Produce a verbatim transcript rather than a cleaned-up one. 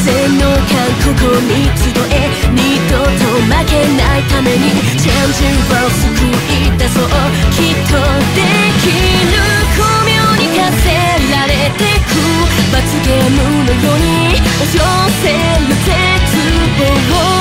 全能感ここ三つどえ二度と負けないためにチャンジを救い出そうきっとできる巧妙に課せられてく罰ゲームのように押し寄せる絶望